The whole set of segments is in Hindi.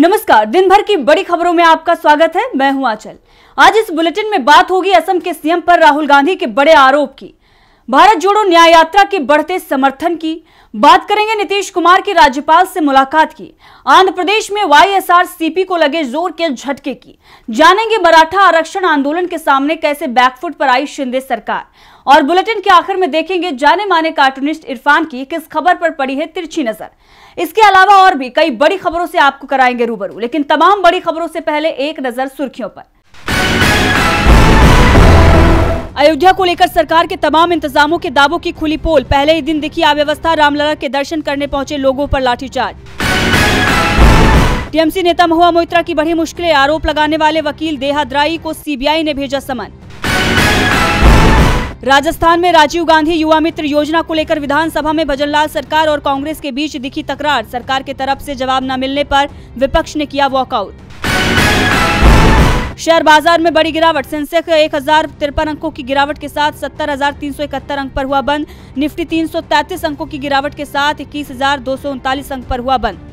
नमस्कार, दिन भर की बड़ी खबरों में आपका स्वागत है। मैं हूं आंचल। आज इस बुलेटिन में बात होगी असम के सीएम पर राहुल गांधी के बड़े आरोप की, भारत जोड़ो न्याय यात्रा के बढ़ते समर्थन की, बात करेंगे नीतीश कुमार की राज्यपाल से मुलाकात की, आंध्र प्रदेश में वाईएसआर सीपी को लगे जोर के झटके की, जानेंगे मराठा आरक्षण आंदोलन के सामने कैसे बैकफुट पर आई शिंदे सरकार, और बुलेटिन के आखिर में देखेंगे जाने माने कार्टूनिस्ट इरफान की किस खबर पर पड़ी है तिरछी नजर। इसके अलावा और भी कई बड़ी खबरों से आपको कराएंगे रूबरू, लेकिन तमाम बड़ी खबरों से पहले एक नजर सुर्खियों पर। अयोध्या को लेकर सरकार के तमाम इंतजामों के दावों की खुली पोल, पहले ही दिन दिखी अव्यवस्था, रामलला के दर्शन करने पहुंचे लोगों पर लाठीचार्ज। टीएमसी नेता महुआ मोइत्रा की बढ़ी मुश्किलें, आरोप लगाने वाले वकील देहाद्राई को सीबीआई ने भेजा समन। राजस्थान में राजीव गांधी युवा मित्र योजना को लेकर विधानसभा में भजनलाल सरकार और कांग्रेस के बीच दिखी तकरार, सरकार की तरफ से जवाब न मिलने पर विपक्ष ने किया वॉकआउट। शेयर बाजार में बड़ी गिरावट, सेंसेक्स 1053 अंकों की गिरावट के साथ 70,371 अंक पर हुआ बंद, निफ्टी 333 अंकों की गिरावट के साथ 21,239 अंक पर हुआ बंद।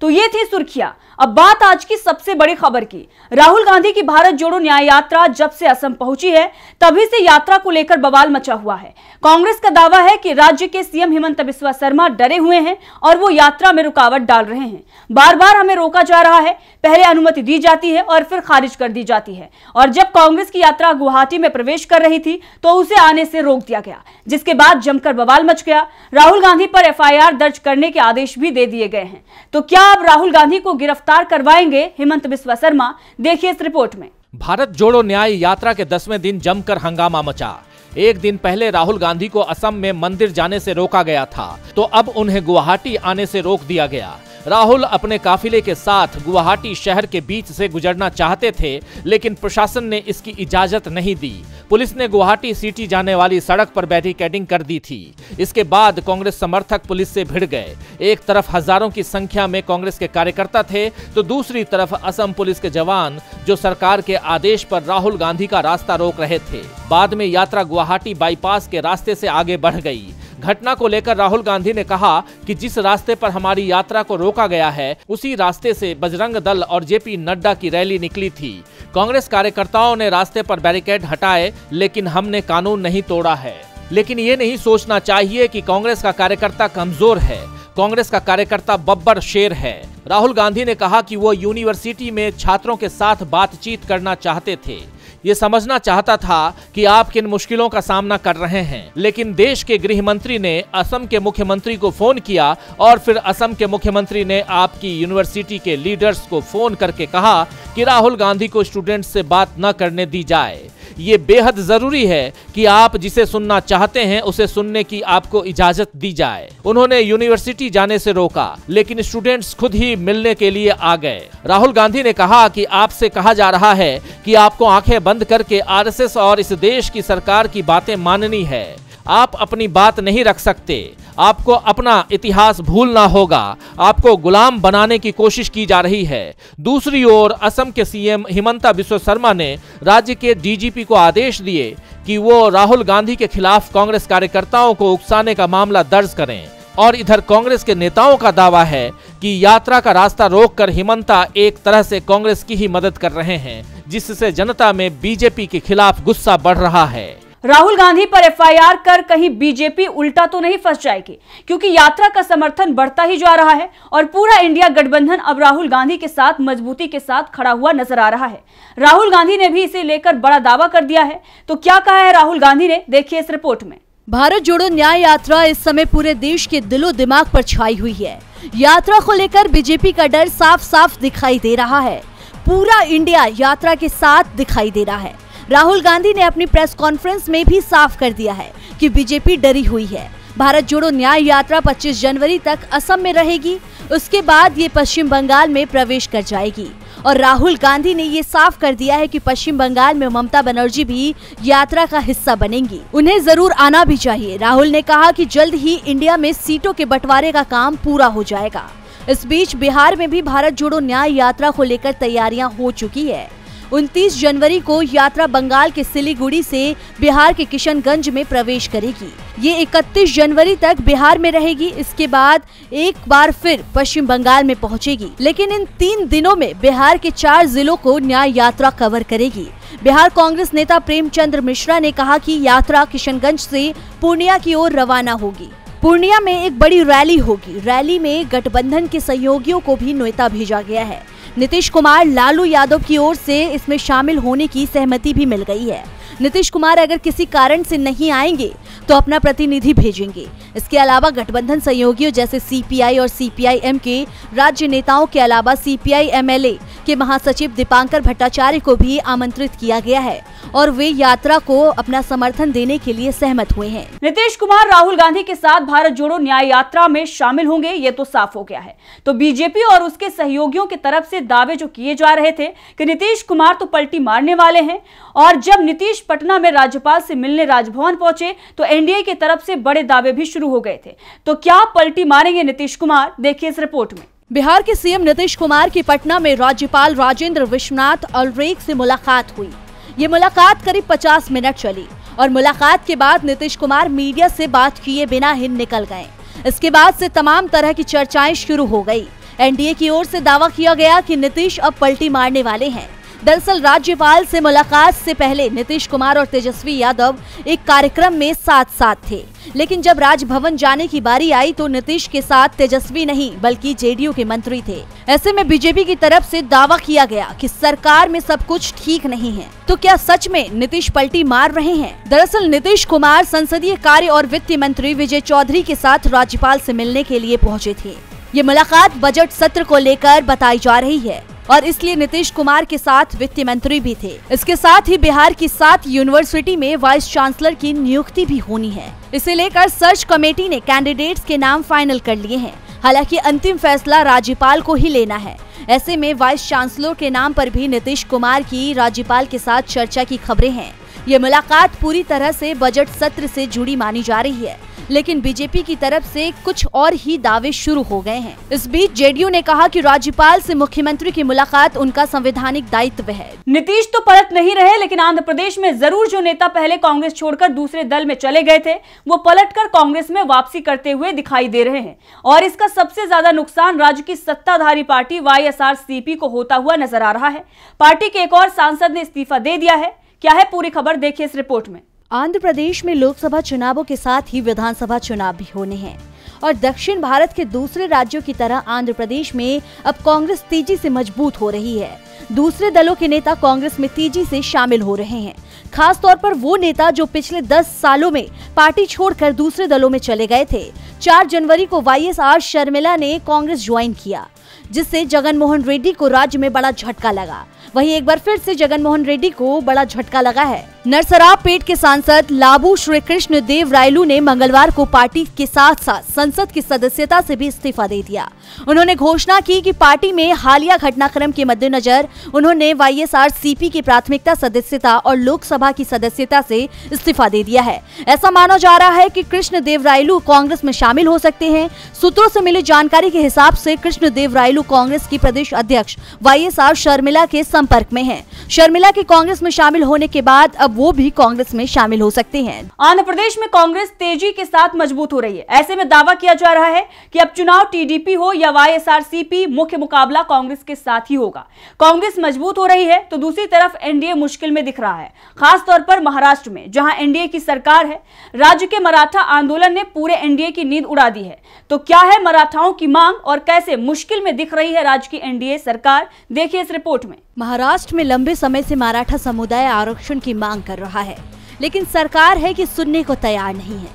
तो ये थी सुर्खियां। अब बात आज की सबसे बड़ी खबर की, राहुल गांधी की भारत जोड़ो न्याय यात्रा जब से असम पहुंची है तभी से यात्रा को लेकर बवाल मचा हुआ है। कांग्रेस का दावा है कि राज्य के सीएम हिमंता बिस्वा सरमा डरे हुए हैं और वो यात्रा में रुकावट डाल रहे हैं। बार बार हमें रोका जा रहा है, पहले अनुमति दी जाती है और फिर खारिज कर दी जाती है, और जब कांग्रेस की यात्रा गुवाहाटी में प्रवेश कर रही थी तो उसे आने से रोक दिया गया, जिसके बाद जमकर बवाल मच गया। राहुल गांधी पर एफआईआर दर्ज करने के आदेश भी दे दिए गए हैं। तो क्या अब राहुल गांधी को गिरफ्तार करवाएंगे हिमंता बिस्वा सरमा, देखिए इस रिपोर्ट में। भारत जोड़ो न्याय यात्रा के 10वें दिन जमकर हंगामा मचा। एक दिन पहले राहुल गांधी को असम में मंदिर जाने से रोका गया था, तो अब उन्हें गुवाहाटी आने से रोक दिया गया। राहुल अपने काफिले के साथ गुवाहाटी शहर के बीच से गुजरना चाहते थे, लेकिन प्रशासन ने इसकी इजाजत नहीं दी। पुलिस ने गुवाहाटी सिटी जाने वाली सड़क पर बैरिकेडिंग कर दी थी। इसके बाद कांग्रेस समर्थक पुलिस से भिड़ गए। एक तरफ हजारों की संख्या में कांग्रेस के कार्यकर्ता थे, तो दूसरी तरफ असम पुलिस के जवान जो सरकार के आदेश पर राहुल गांधी का रास्ता रोक रहे थे। बाद में यात्रा गुवाहाटी बाईपास के रास्ते से आगे बढ़ गई। घटना को लेकर राहुल गांधी ने कहा कि जिस रास्ते पर हमारी यात्रा को रोका गया है उसी रास्ते से बजरंग दल और जेपी नड्डा की रैली निकली थी। कांग्रेस कार्यकर्ताओं ने रास्ते पर बैरिकेड हटाए, लेकिन हमने कानून नहीं तोड़ा है। लेकिन ये नहीं सोचना चाहिए कि कांग्रेस का कार्यकर्ता कमजोर है, कांग्रेस का कार्यकर्ता बब्बर शेर है। राहुल गांधी ने कहा कि वो यूनिवर्सिटी में छात्रों के साथ बातचीत करना चाहते थे, ये समझना चाहता था कि आप किन मुश्किलों का सामना कर रहे हैं। लेकिन देश के गृह मंत्री ने असम के मुख्यमंत्री को फोन किया और फिर असम के मुख्यमंत्री ने आपकी यूनिवर्सिटी के लीडर्स को फोन करके कहा कि राहुल गांधी को स्टूडेंट्स से बात न करने दी जाए। ये बेहद जरूरी है कि आप जिसे सुनना चाहते हैं उसे सुनने की आपको इजाजत दी जाए। उन्होंने यूनिवर्सिटी जाने से रोका, लेकिन स्टूडेंट्स खुद ही मिलने के लिए आ गए। राहुल गांधी ने कहा कि आपसे कहा जा रहा है कि आपको आंखें बंद करके आरएसएस और इस देश की सरकार की बातें माननी है। आप अपनी बात नहीं रख सकते, आपको अपना इतिहास भूलना होगा, आपको गुलाम बनाने की कोशिश की जा रही है। दूसरी ओर असम के सीएम हिमंता बिस्वा सरमा ने राज्य के डीजीपी को आदेश दिए कि वो राहुल गांधी के खिलाफ कांग्रेस कार्यकर्ताओं को उकसाने का मामला दर्ज करें, और इधर कांग्रेस के नेताओं का दावा है कि यात्रा का रास्ता रोककर हिमंता एक तरह से कांग्रेस की ही मदद कर रहे हैं, जिससे जनता में बीजेपी के खिलाफ गुस्सा बढ़ रहा है। राहुल गांधी पर एफआईआर कर कहीं बीजेपी उल्टा तो नहीं फंस जाएगी, क्योंकि यात्रा का समर्थन बढ़ता ही जा रहा है और पूरा इंडिया गठबंधन अब राहुल गांधी के साथ मजबूती के साथ खड़ा हुआ नजर आ रहा है। राहुल गांधी ने भी इसे लेकर बड़ा दावा कर दिया है। तो क्या कहा है राहुल गांधी ने, देखिए इस रिपोर्ट में। भारत जोड़ो न्याय यात्रा इस समय पूरे देश के दिलो दिमाग पर छाई हुई है। यात्रा को लेकर बीजेपी का डर साफ साफ दिखाई दे रहा है, पूरा इंडिया यात्रा के साथ दिखाई दे रहा है। राहुल गांधी ने अपनी प्रेस कॉन्फ्रेंस में भी साफ कर दिया है कि बीजेपी डरी हुई है। भारत जोड़ो न्याय यात्रा 25 जनवरी तक असम में रहेगी, उसके बाद ये पश्चिम बंगाल में प्रवेश कर जाएगी। और राहुल गांधी ने ये साफ कर दिया है कि पश्चिम बंगाल में ममता बनर्जी भी यात्रा का हिस्सा बनेंगी, उन्हें जरूर आना भी चाहिए। राहुल ने कहा कि जल्द ही इंडिया में सीटों के बंटवारे का काम पूरा हो जाएगा। इस बीच बिहार में भी भारत जोड़ो न्याय यात्रा को लेकर तैयारियां हो चुकी है। 29 जनवरी को यात्रा बंगाल के सिलीगुड़ी से बिहार के किशनगंज में प्रवेश करेगी। ये 31 जनवरी तक बिहार में रहेगी। इसके बाद एक बार फिर पश्चिम बंगाल में पहुंचेगी, लेकिन इन 3 दिनों में बिहार के 4 जिलों को न्याय यात्रा कवर करेगी। बिहार कांग्रेस नेता प्रेमचंद्र मिश्रा ने कहा कि यात्रा किशनगंज से पूर्णिया की ओर रवाना होगी। पूर्णिया में एक बड़ी रैली होगी। रैली में गठबंधन के सहयोगियों को भी न्योता भेजा गया है। नीतीश कुमार, लालू यादव की ओर से इसमें शामिल होने की सहमति भी मिल गई है। नीतीश कुमार अगर किसी कारण से नहीं आएंगे तो अपना प्रतिनिधि भेजेंगे। इसके अलावा गठबंधन सहयोगियों जैसे सीपीआई और सीपीआईएम के राज्य नेताओं के अलावा सीपीआई-एमएलए के महासचिव दीपांकर भट्टाचार्य को भी आमंत्रित किया गया है और वे यात्रा को अपना समर्थन देने के लिए सहमत हुए हैं। नीतीश कुमार राहुल गांधी के साथ भारत जोड़ो न्याय यात्रा में शामिल होंगे, ये तो साफ हो गया है। तो बीजेपी और उसके सहयोगियों की तरफ से दावे जो किए जा रहे थे कि नीतीश कुमार तो पलटी मारने वाले हैं, और जब नीतीश पटना में राज्यपाल से मिलने राजभवन पहुंचे तो एनडीए की तरफ से बड़े दावे भी शुरू हो गए थे। तो क्या पलटी मारेंगे नीतीश कुमार, देखिए इस रिपोर्ट में। बिहार के सीएम नीतीश कुमार की पटना में राज्यपाल राजेंद्र विश्वनाथ अलरेक से मुलाकात हुई। ये मुलाकात करीब 50 मिनट चली और मुलाकात के बाद नीतीश कुमार मीडिया से बात किए बिना ही निकल गए। इसके बाद से तमाम तरह की चर्चाएं शुरू हो गई। एनडीए की ओर से दावा किया गया कि नीतीश अब पलटी मारने वाले हैं। दरअसल राज्यपाल से मुलाकात से पहले नीतीश कुमार और तेजस्वी यादव एक कार्यक्रम में साथ थे, लेकिन जब राजभवन जाने की बारी आई तो नीतीश के साथ तेजस्वी नहीं बल्कि जेडीयू के मंत्री थे। ऐसे में बीजेपी की तरफ से दावा किया गया कि सरकार में सब कुछ ठीक नहीं है। तो क्या सच में नीतीश पलटी मार रहे हैं? दरअसल नीतीश कुमार संसदीय कार्य और वित्त मंत्री विजय चौधरी के साथ राज्यपाल से मिलने के लिए पहुँचे थे। ये मुलाकात बजट सत्र को लेकर बताई जा रही है और इसलिए नीतीश कुमार के साथ वित्त मंत्री भी थे। इसके साथ ही बिहार की 7 यूनिवर्सिटी में वाइस चांसलर की नियुक्ति भी होनी है। इसे लेकर सर्च कमेटी ने कैंडिडेट्स के नाम फाइनल कर लिए हैं। हालांकि अंतिम फैसला राज्यपाल को ही लेना है। ऐसे में वाइस चांसलर के नाम पर भी नीतीश कुमार की राज्यपाल के साथ चर्चा की खबरें हैं। ये मुलाकात पूरी तरह से बजट सत्र से जुड़ी मानी जा रही है, लेकिन बीजेपी की तरफ से कुछ और ही दावे शुरू हो गए हैं। इस बीच जेडीयू ने कहा कि राज्यपाल से मुख्यमंत्री की मुलाकात उनका संवैधानिक दायित्व है। नीतीश तो पलट नहीं रहे, लेकिन आंध्र प्रदेश में जरूर जो नेता पहले कांग्रेस छोड़कर दूसरे दल में चले गए थे वो पलटकर कांग्रेस में वापसी करते हुए दिखाई दे रहे हैं। और इसका सबसे ज्यादा नुकसान राज्य की सत्ताधारी पार्टी YSRCP को होता हुआ नजर आ रहा है। पार्टी के एक और सांसद ने इस्तीफा दे दिया है। क्या है पूरी खबर, देखिए इस रिपोर्ट में। आंध्र प्रदेश में लोकसभा चुनावों के साथ ही विधानसभा चुनाव भी होने हैं और दक्षिण भारत के दूसरे राज्यों की तरह आंध्र प्रदेश में अब कांग्रेस तेजी से मजबूत हो रही है। दूसरे दलों के नेता कांग्रेस में तेजी से शामिल हो रहे हैं, खास तौर पर वो नेता जो पिछले 10 सालों में पार्टी छोड़कर दूसरे दलों में चले गए थे। 4 जनवरी को YSR शर्मिला ने कांग्रेस ज्वाइन किया, जिससे जगनमोहन रेड्डी को राज्य में बड़ा झटका लगा। वहीं एक बार फिर से जगनमोहन रेड्डी को बड़ा झटका लगा है। नरसरावपेट के सांसद लाबू श्री कृष्ण देव रायलू ने मंगलवार को पार्टी के साथ साथ संसद की सदस्यता से भी इस्तीफा दे दिया। उन्होंने घोषणा की कि पार्टी में हालिया घटनाक्रम के मद्देनजर उन्होंने YSRCP की प्राथमिकता सदस्यता और लोकसभा की सदस्यता से इस्तीफा दे दिया है। ऐसा माना जा रहा है कि कृष्ण देव रायलू कांग्रेस में शामिल हो सकते हैं। सूत्रों से मिली जानकारी के हिसाब से कृष्ण देव रायलू कांग्रेस की प्रदेश अध्यक्ष YSR शर्मिला के संपर्क में है। शर्मिला के कांग्रेस में शामिल होने के बाद अब वो भी कांग्रेस में शामिल हो सकते हैं। आंध्र प्रदेश में कांग्रेस तेजी के साथ मजबूत हो रही है। ऐसे में दावा किया जा रहा है कि अब चुनाव TDP हो या YSRCP, मुख्य मुकाबला कांग्रेस के साथ ही होगा। कांग्रेस मजबूत हो रही है तो दूसरी तरफ एनडीए मुश्किल में दिख रहा है, खासतौर पर महाराष्ट्र में जहां एनडीए की सरकार है। राज्य के मराठा आंदोलन ने पूरे एनडीए की नींद उड़ा दी है। तो क्या है मराठाओं की मांग और कैसे मुश्किल में दिख रही है राज्य की एनडीए सरकार, देखिए इस रिपोर्ट में। महाराष्ट्र में लंबे समय से मराठा समुदाय आरक्षण की मांग कर रहा है, लेकिन सरकार है कि सुनने को तैयार नहीं है।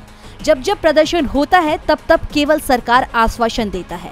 जब जब प्रदर्शन होता है तब तब केवल सरकार आश्वासन देता है,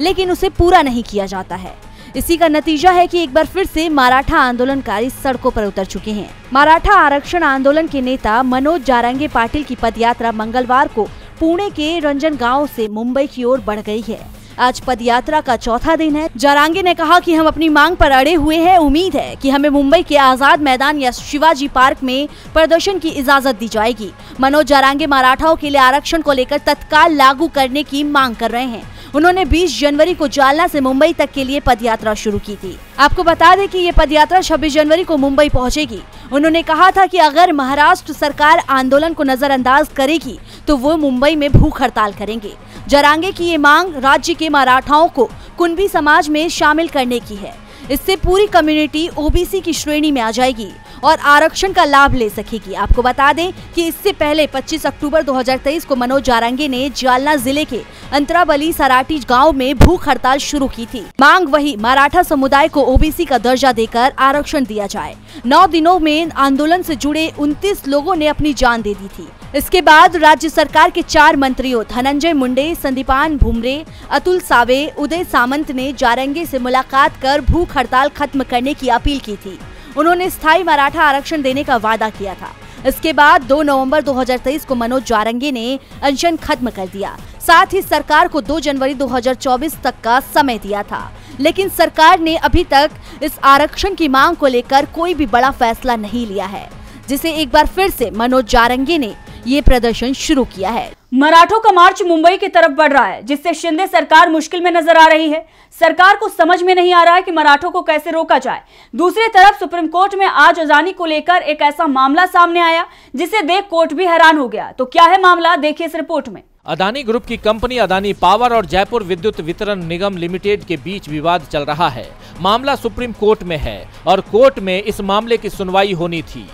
लेकिन उसे पूरा नहीं किया जाता है। इसी का नतीजा है कि एक बार फिर से मराठा आंदोलनकारी सड़कों पर उतर चुके हैं। मराठा आरक्षण आंदोलन के नेता मनोज जरांगे पाटिल की पदयात्रा मंगलवार को पुणे के रंजनगांव से मुंबई की ओर बढ़ गई है। आज पदयात्रा का 4था दिन है। जरांगे ने कहा कि हम अपनी मांग पर अड़े हुए हैं। उम्मीद है कि हमें मुंबई के आजाद मैदान या शिवाजी पार्क में प्रदर्शन की इजाजत दी जाएगी। मनोज जरांगे मराठाओं के लिए आरक्षण को लेकर तत्काल लागू करने की मांग कर रहे हैं। उन्होंने 20 जनवरी को जालना से मुंबई तक के लिए पदयात्रा शुरू की थी। आपको बता दें कि ये पदयात्रा 26 जनवरी को मुंबई पहुंचेगी। उन्होंने कहा था कि अगर महाराष्ट्र सरकार आंदोलन को नजरअंदाज करेगी तो वो मुंबई में भूख हड़ताल करेंगे। जरांगे की ये मांग राज्य के मराठाओं को कुणबी समाज में शामिल करने की है। इससे पूरी कम्युनिटी ओबीसी की श्रेणी में आ जाएगी और आरक्षण का लाभ ले सकेगी। आपको बता दें कि इससे पहले 25 अक्टूबर 2023 को मनोज जरांगे ने जालना जिले के अंतराबली सराटी गांव में भूख हड़ताल शुरू की थी। मांग वही, मराठा समुदाय को ओबीसी का दर्जा देकर आरक्षण दिया जाए। 9 दिनों में आंदोलन से जुड़े 29 लोगों ने अपनी जान दे दी थी। इसके बाद राज्य सरकार के 4 मंत्रियों धनंजय मुंडे, संदीपान भूमरे, अतुल सावे, उदय सामंत ने जरांगे से मुलाकात कर भूख हड़ताल खत्म करने की अपील की थी। उन्होंने स्थायी मराठा आरक्षण देने का वादा किया था। इसके बाद 2 नवंबर 2023 को मनोज जरांगे ने अनशन खत्म कर दिया। साथ ही सरकार को 2 जनवरी 2024 तक का समय दिया था, लेकिन सरकार ने अभी तक इस आरक्षण की मांग को लेकर कोई भी बड़ा फैसला नहीं लिया है, जिसे एक बार फिर से मनोज जरांगे ने ये प्रदर्शन शुरू किया है। मराठों का मार्च मुंबई की तरफ बढ़ रहा है, जिससे शिंदे सरकार मुश्किल में नजर आ रही है। सरकार को समझ में नहीं आ रहा है कि मराठों को कैसे रोका जाए। दूसरी तरफ सुप्रीम कोर्ट में आज अजानी को लेकर एक ऐसा मामला सामने आया जिसे देख कोर्ट भी हैरान हो गया। तो क्या है मामला, देखिए इस रिपोर्ट में। अदानी ग्रुप की कंपनी अदानी पावर और जयपुर विद्युत वितरण निगम लिमिटेड के बीच विवाद चल रहा है। मामला सुप्रीम कोर्ट में है और कोर्ट में इस मामले की सुनवाई होनी थी।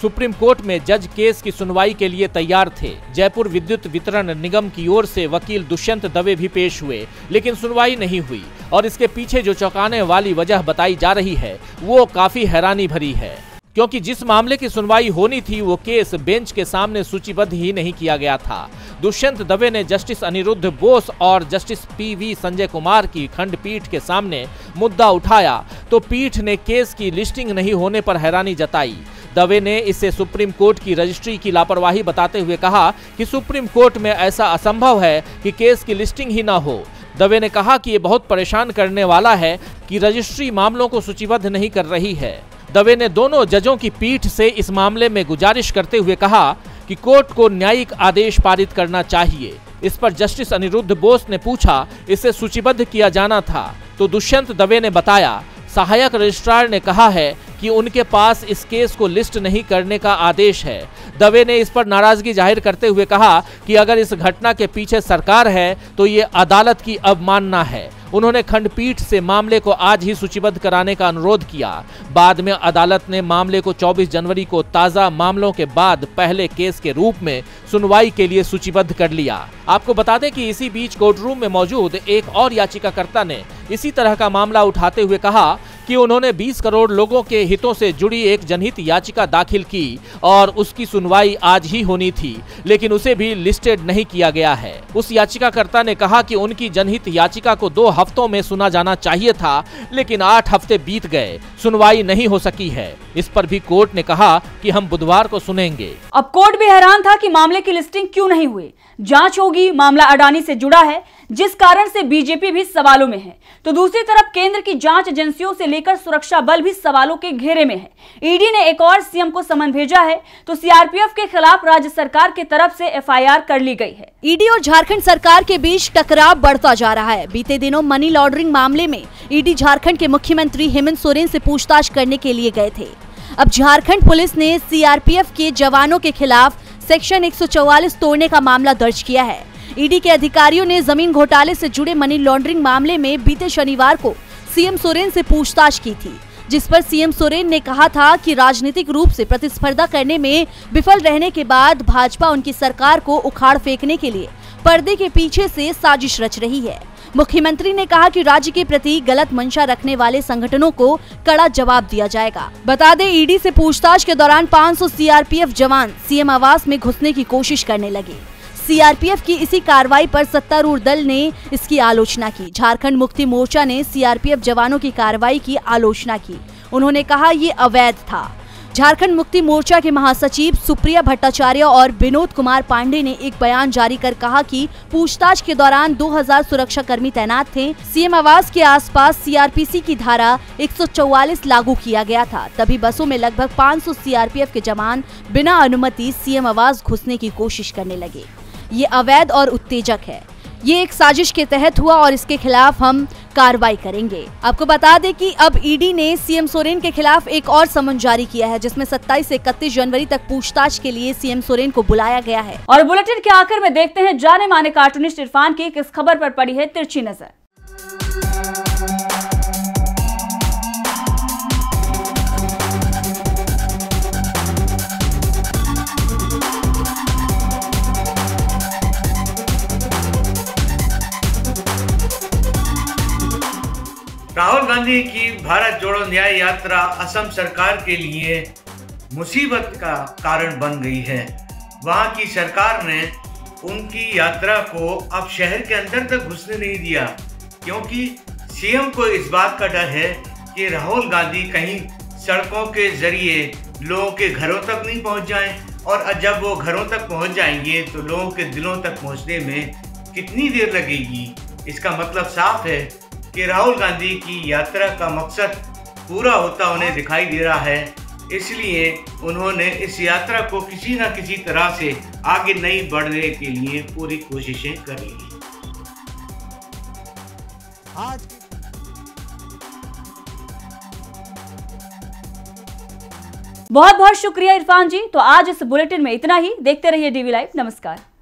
सुप्रीम कोर्ट में जज केस की सुनवाई के लिए तैयार थे। जयपुर विद्युत वितरण निगम की ओर से वकील दुष्यंत दवे भी पेश हुए, लेकिन सुनवाई नहीं हुई और इसके पीछे जो चौंकाने वाली वजह बताई जा रही है वो काफी हैरानी भरी है, क्योंकि जिस मामले की सुनवाई होनी थी वो केस बेंच के सामने सूचीबद्ध ही नहीं किया गया था। दुष्यंत दवे ने जस्टिस अनिरुद्ध बोस और जस्टिस पीवी संजय कुमार की खंडपीठ के सामने मुद्दा उठाया तो पीठ ने केस की लिस्टिंग नहीं होने पर हैरानी जताई। दवे ने इसे सुप्रीम कोर्ट की रजिस्ट्री की लापरवाही बताते हुए कहा कि सुप्रीम कोर्ट में ऐसा असंभव है कि केस की लिस्टिंग ही ना हो। दवे ने कहा कि ये बहुत परेशान करने वाला है कि रजिस्ट्री मामलों को सूचीबद्ध नहीं कर रही है। दवे ने दोनों जजों की पीठ से इस मामले में गुजारिश करते हुए कहा कि कोर्ट को न्यायिक आदेश पारित करना चाहिए। इस पर जस्टिस अनिरुद्ध बोस ने पूछा इसे सूचीबद्ध किया जाना था, तो दुष्यंत दवे ने बताया सहायक रजिस्ट्रार ने कहा है कि उनके पास इस केस को लिस्ट नहीं करने का आदेश है। दवे ने इस पर नाराजगी जाहिर करते हुए कहा कि अगर इस घटना के पीछे सरकार है तो ये अदालत की अवमानना है। उन्होंने खंडपीठ से मामले को आज ही सूचीबद्ध कराने का अनुरोध किया। बाद में अदालत ने मामले को 24 जनवरी को ताज़ा मामलों के बाद पहले केस के रूप में सुनवाई के लिए सूचीबद्ध कर लिया। आपको बता दें कि इसी बीच कोर्टरूम में मौजूद एक और याचिकाकर्ता ने इसी तरह का मामला उठाते हुए कहा कि उन्होंने 20 करोड़ लोगों के हितों से जुड़ी एक जनहित याचिका दाखिल की और उसकी सुनवाई आज ही होनी थी, लेकिन उसे भी लिस्टेड नहीं किया गया है। उस याचिकाकर्ता ने कहा कि उनकी जनहित याचिका को 2 हफ्तों में सुना जाना चाहिए था, लेकिन 8 हफ्ते बीत गए, सुनवाई नहीं हो सकी है। इस पर भी कोर्ट ने कहा कि हम बुधवार को सुनेंगे। अब कोर्ट भी हैरान था कि मामले की लिस्टिंग क्यों नहीं हुई। जाँच होगी, मामला अडानी से जुड़ा है, जिस कारण से बीजेपी भी सवालों में है। तो दूसरी तरफ केंद्र की जांच एजेंसियों से लेकर सुरक्षा बल भी सवालों के घेरे में है। ईडी ने एक और सीएम को समन भेजा है, तो सीआरपीएफ के खिलाफ राज्य सरकार की तरफ से एफआईआर कर ली गई है। ईडी और झारखंड सरकार के बीच टकराव बढ़ता जा रहा है। बीते दिनों मनी लॉन्ड्रिंग मामले में ईडी झारखंड के मुख्यमंत्री हेमंत सोरेन से पूछताछ करने के लिए गए थे। अब झारखंड पुलिस ने सीआरपीएफ के जवानों के खिलाफ सेक्शन 144 तोड़ने का मामला दर्ज किया है। ईडी के अधिकारियों ने जमीन घोटाले से जुड़े मनी लॉन्ड्रिंग मामले में बीते शनिवार को सीएम सोरेन से पूछताछ की थी, जिस पर सीएम सोरेन ने कहा था कि राजनीतिक रूप से प्रतिस्पर्धा करने में विफल रहने के बाद भाजपा उनकी सरकार को उखाड़ फेंकने के लिए पर्दे के पीछे से साजिश रच रही है। मुख्यमंत्री ने कहा कि राज्य के प्रति गलत मंशा रखने वाले संगठनों को कड़ा जवाब दिया जाएगा। बता दें, ईडी से पूछताछ के दौरान 500 सीआरपीएफ जवान सीएम आवास में घुसने की कोशिश करने लगे। सीआरपीएफ की इसी कार्रवाई पर सत्तारूढ़ दल ने इसकी आलोचना की। झारखंड मुक्ति मोर्चा ने सीआरपीएफ जवानों की कार्रवाई की आलोचना की। उन्होंने कहा ये अवैध था। झारखंड मुक्ति मोर्चा के महासचिव सुप्रिया भट्टाचार्य और विनोद कुमार पांडे ने एक बयान जारी कर कहा कि पूछताछ के दौरान 2000 सुरक्षाकर्मी तैनात थे। सीएम आवास के आसपास सीआरपीसी की धारा 144 लागू किया गया था, तभी बसों में लगभग 500 सीआरपीएफ के जवान बिना अनुमति सीएम आवास घुसने की कोशिश करने लगे। ये अवैध और उत्तेजक है। ये एक साजिश के तहत हुआ और इसके खिलाफ हम कार्रवाई करेंगे। आपको बता दें कि अब ईडी ने सीएम सोरेन के खिलाफ एक और समन जारी किया है, जिसमें 27 से 31 जनवरी तक पूछताछ के लिए सीएम सोरेन को बुलाया गया है। और बुलेटिन के आखिर में देखते हैं जाने माने कार्टूनिस्ट इरफान की किस खबर पर पड़ी है तिरछी नजर। राहुल गांधी की भारत जोड़ो न्याय यात्रा असम सरकार के लिए मुसीबत का कारण बन गई है। वहां की सरकार ने उनकी यात्रा को अब शहर के अंदर तक घुसने नहीं दिया, क्योंकि सीएम को इस बात का डर है कि राहुल गांधी कहीं सड़कों के जरिए लोगों के घरों तक नहीं पहुंच जाएं, और जब वो घरों तक पहुंच जाएंगे तो लोगों के दिलों तक पहुंचने में कितनी देर लगेगी। इसका मतलब साफ है कि राहुल गांधी की यात्रा का मकसद पूरा होता उन्हें दिखाई दे रहा है, इसलिए उन्होंने इस यात्रा को किसी न किसी तरह से आगे नहीं बढ़ने के लिए पूरी कोशिशें कर ली। बहुत बहुत शुक्रिया इरफान जी। तो आज इस बुलेटिन में इतना ही। देखते रहिए डीवी लाइव। नमस्कार।